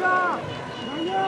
Raja!